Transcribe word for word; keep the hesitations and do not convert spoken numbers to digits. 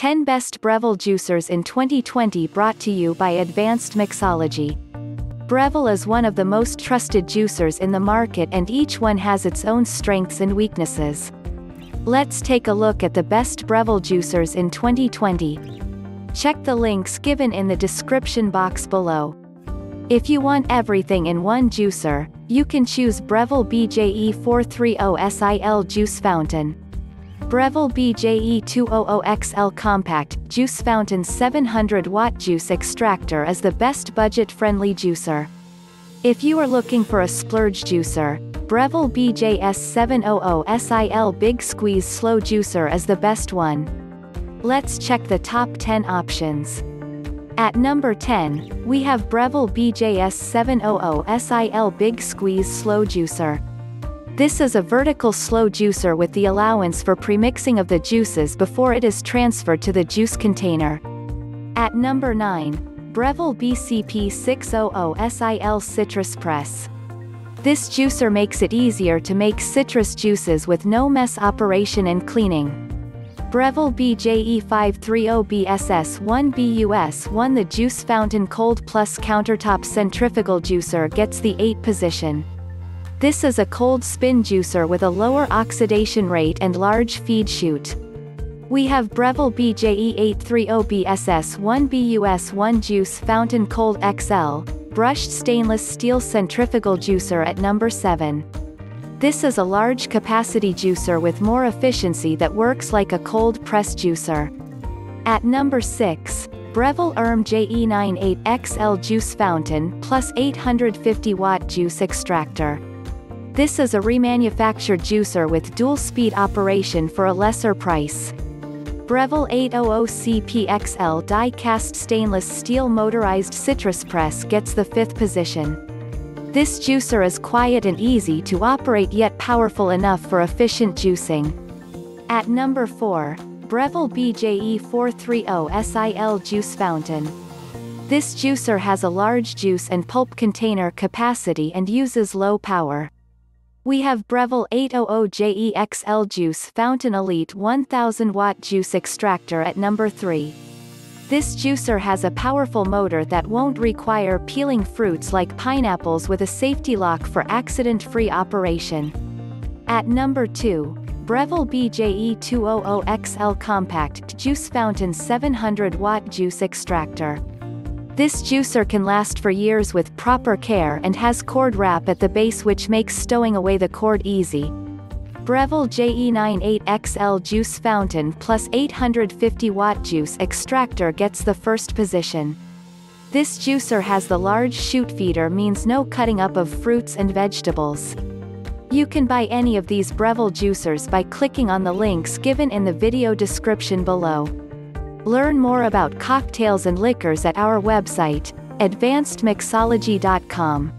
ten Best Breville Juicers in twenty twenty, brought to you by Advanced Mixology. Breville is one of the most trusted juicers in the market, and each one has its own strengths and weaknesses. Let's take a look at the best Breville juicers in twenty twenty. Check the links given in the description box below. If you want everything in one juicer, you can choose Breville B J E four thirty S I L Juice Fountain, Breville B J E two hundred X L Compact Juice Fountain seven hundred watt Juice Extractor is the best budget-friendly juicer. If you are looking for a splurge juicer, Breville B J S seven hundred S I L Big Squeeze Slow Juicer is the best one. Let's check the top ten options. At number ten, we have Breville B J S seven hundred S I L Big Squeeze Slow Juicer. This is a vertical slow juicer with the allowance for premixing of the juices before it is transferred to the juice container. At number nine, Breville B C P six hundred S I L Citrus Press. This juicer makes it easier to make citrus juices with no mess operation and cleaning. Breville B J E five thirty B S S one B U S one The Juice Fountain Cold Plus Countertop Centrifugal Juicer gets the eighth position. This is a cold spin juicer with a lower oxidation rate and large feed chute. We have Breville B J E eight thirty B S S one B U S one Juice Fountain Cold X L, brushed stainless steel centrifugal juicer at number seven. This is a large capacity juicer with more efficiency that works like a cold press juicer. At number six, Breville E R M J E ninety-eight X L Juice Fountain plus eight hundred fifty watt Juice Extractor. This is a remanufactured juicer with dual-speed operation for a lesser price. Breville eight hundred C P X L die-cast stainless steel motorized citrus press gets the fifth position. This juicer is quiet and easy to operate, yet powerful enough for efficient juicing. At number four, Breville B J E four thirty S I L Juice Fountain. This juicer has a large juice and pulp container capacity and uses low power. We have Breville eight hundred J E X L Juice Fountain Elite one thousand watt Juice Extractor at number three. This juicer has a powerful motor that won't require peeling fruits like pineapples, with a safety lock for accident-free operation. At number two, Breville B J E two hundred X L Compact Juice Fountain seven hundred watt Juice Extractor. This juicer can last for years with proper care and has cord wrap at the base, which makes stowing away the cord easy. Breville J E ninety-eight X L Juice Fountain plus eight hundred fifty watt Juice Extractor gets the first position. This juicer has the large chute feeder, means no cutting up of fruits and vegetables. You can buy any of these Breville juicers by clicking on the links given in the video description below. Learn more about cocktails and liquors at our website, advanced mixology dot com.